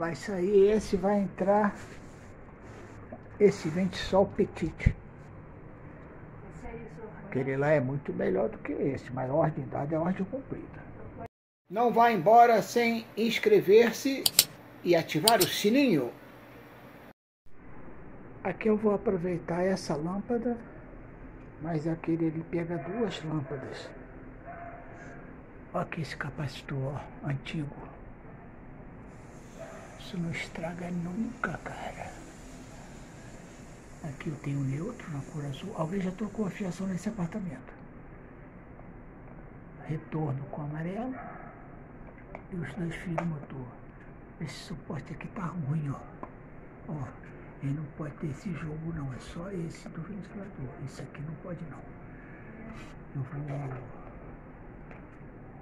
vai sair esse, vai entrar esse Ventisol Petite. Aquele lá é muito melhor do que esse, mas a ordem dada é a ordem cumprida. Não vá embora sem inscrever-se e ativar o sininho. Aqui eu vou aproveitar essa lâmpada, mas aquele ele pega duas lâmpadas. Olha aqui esse capacitor, ó, antigo. Isso não estraga nunca, cara. Aqui eu tenho um neutro na cor azul. Alguém já trocou a fiação nesse apartamento. Retorno com amarelo. E os dois fios do motor. Esse suporte aqui tá ruim, ó. Ó, ele não pode ter esse jogo não, é só esse do ventilador. Esse aqui não pode não. Eu vou...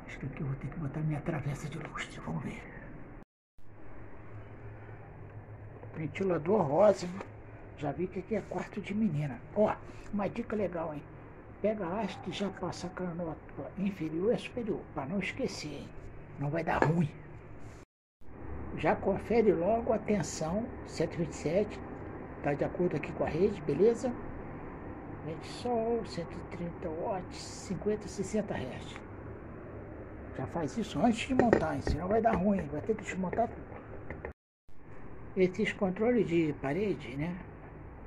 Acho que aqui eu vou ter que botar minha travessa de luz, vamos ver. Ventilador rosa, hein? Já vi que aqui é quarto de menina. Ó, uma dica legal, hein? Pega a haste e já passa a canota inferior e superior, para não esquecer, hein? Não vai dar ruim. Já confere logo a tensão, 127, tá de acordo aqui com a rede, beleza? Ventisol, 130 watts, 50, 60 Hz. Já faz isso antes de montar, hein? Senão vai dar ruim, vai ter que desmontar tudo. Esses controles de parede, né?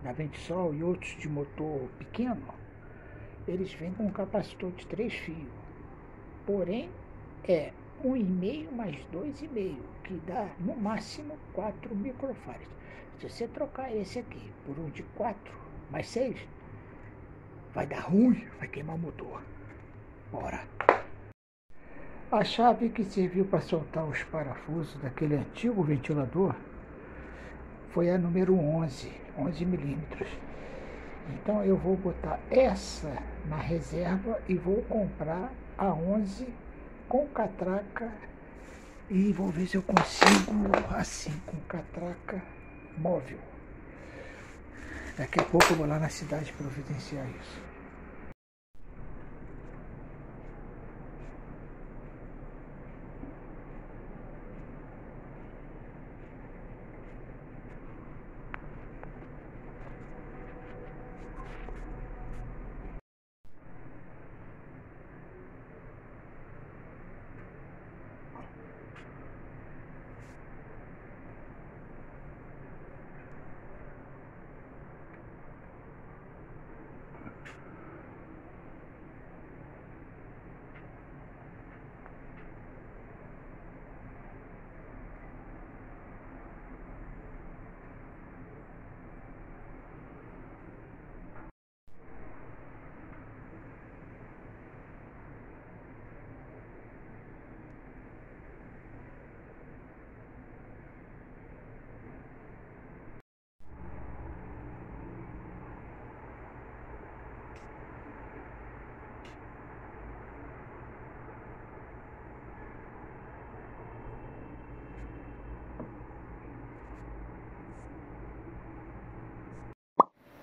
Da Ventisol e outros de motor pequeno, eles vêm com um capacitor de 3 fios. Porém, é 1,5 mais 2,5, que dá no máximo 4 microfarads. Se você trocar esse aqui por um de 4 mais 6, vai dar ruim, vai queimar o motor. Bora! A chave que serviu para soltar os parafusos daquele antigo ventilador foi a número 11, 11 milímetros. Então eu vou botar essa na reserva e vou comprar a 11 com catraca e vou ver se eu consigo assim, com catraca móvel. Daqui a pouco eu vou lá na cidade providenciar isso.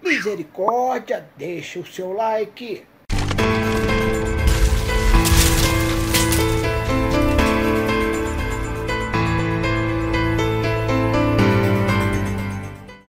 Misericórdia, deixa o seu like.